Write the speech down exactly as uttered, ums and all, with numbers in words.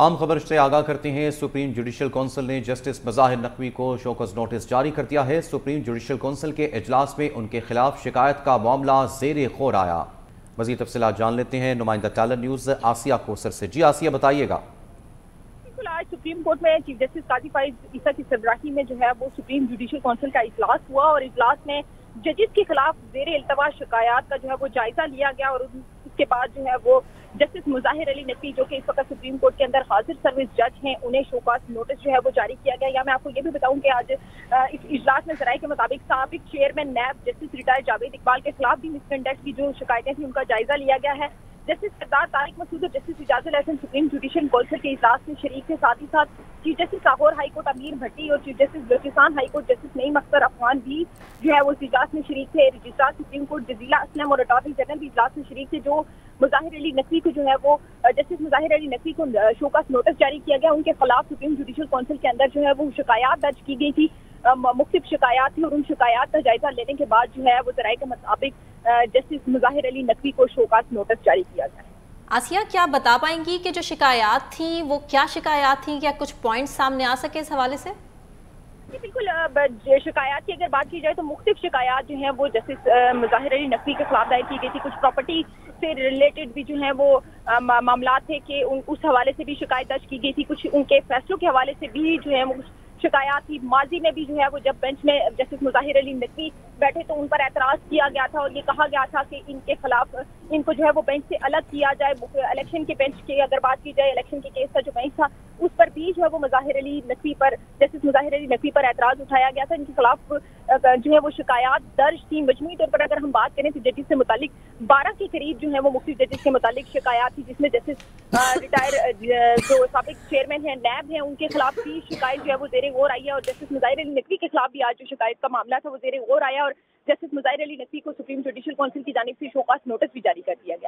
आम खबर से आगाह करते हैं। सुप्रीम जुडिशल काउंसिल ने जस्टिस मज़ाहिर नक़वी को शोकस नोटिस जारी कर दिया है। सुप्रीम जुडिशल काउंसिल के इजलास में उनके खिलाफ शिकायत का मामला ज़ेरे ग़ौर आया। मज़ीद तफ़सीलात जान लेते हैं नुमाइंदा टालन न्यूज़ आसिया कौसर से। जी आसिया, बताइएगा। आज सुप्रीम कोर्ट में चीफ जस्टिस काजी फाइज ईसा की सरबराही में जो है वो सुप्रीम जुडिशल काउंसिल का इजलास हुआ और इजलास में जजेस के खिलाफ ज़ेरे इल्तवा शिकायात का जो है वो जायजा लिया गया और उसके बाद जो है वो जस्टिस मज़ाहिर अली नक़वी जो कि इस वक्त सुप्रीम कोर्ट के अंदर हाजिर सर्विस जज हैं, उन्हें शोकॉज नोटिस जो है वो जारी किया गया। या मैं आपको ये भी बताऊं कि आज इस इजलास में जराए के मुताबिक साबिक chairman NAB justice retired Javed Iqbal के खिलाफ भी मिसकंडक्ट की जो शिकायतें थी उनका जायजा लिया गया है। जस्टिस सरदार तारिक मसूद और जस्टिस इजाजत असम सुप्रीम जुडिशियल काउंसिल के इजलास में शरीक थे। साथ ही साथ chief justice Lahore high court Amir Bhatti और chief justice Balochistan high court justice Naeem Akhtar Afghan भी जो है वो इस इजलास में शरीक थे। Registrar supreme court Jazila Aslam और अटॉर्नी जनरल भी इजलास में शरीक थे। जो मज़ाहिर अली नक़वी को जो है वो जस्टिस मज़ाहिर अली नक़वी को शोकॉज नोटिस जारी किया गया। उनके खिलाफ सुप्रीम जुडिशियल काउंसिल के अंदर जो है वो शिकायत दर्ज की गई थी, मुख्तलिफ शिकायत थी और उन शिकायत का जायजा लेने के बाद जो है वो जराए के मुताबिक जस्टिस मज़ाहिर अली नक़वी को शोकॉज नोटिस जारी किया गया। आसिया, क्या बता पाएंगी कि जो शिकायत थी वो क्या शिकायत थी, क्या कुछ पॉइंट सामने आ सके इस हवाले से? बिल्कुल, शिकायत की अगर बात की जाए तो मुख्तलिफ शिकायत जो है वो जस्टिस मज़ाहिर अली नक़वी के खिलाफ दायर की गई थी। कुछ प्रॉपर्टी से रिलेटेड भी जो है वो मामला थे कि उस हवाले से भी शिकायत दर्ज की गई थी। कुछ उनके फैसलों के हवाले से भी जो है शिकायत थी। माजी में भी जो है वो जब बेंच में जस्टिस मज़ाहिर अली नक़वी बैठे तो उन पर एतराज़ किया गया था और ये कहा गया था कि इनके खिलाफ इनको जो है वो बेंच से अलग किया जाए। इलेक्शन के बेंच की अगर बात की जाए, इलेक्शन के केस का जो बेंच था उस पर भी जो है वो मज़ाहिर अली नक़वी पर जस्टिस मज़ाहिर अली नक़वी पर एतराज़ उठाया गया था। इनके खिलाफ जो है वो शिकायत दर्ज थी। मजमूई तौर पर अगर हम बात करें तो जजेस से मुतालिक बारह के करीब जो है वो मुख्तलिफ जजेस के मुतालिक शिकायत थी, जिसमें जस्टिस रिटायर जो साबिक चेयरमैन है नैब हैं उनके खिलाफ भी शिकायत जो है वो ज़ेरे ग़ौर आई है और जस्टिस मज़ाहिर अली नक़वी के खिलाफ भी आज जो शिकायत का मामला था वो ज़ेरे ग़ौर आया और जस्टिस मज़ाहिर अली नक़वी को सुप्रीम जुडिशल काउंसिल की जानिब से शोकॉज नोटिस भी जारी कर दिया गया।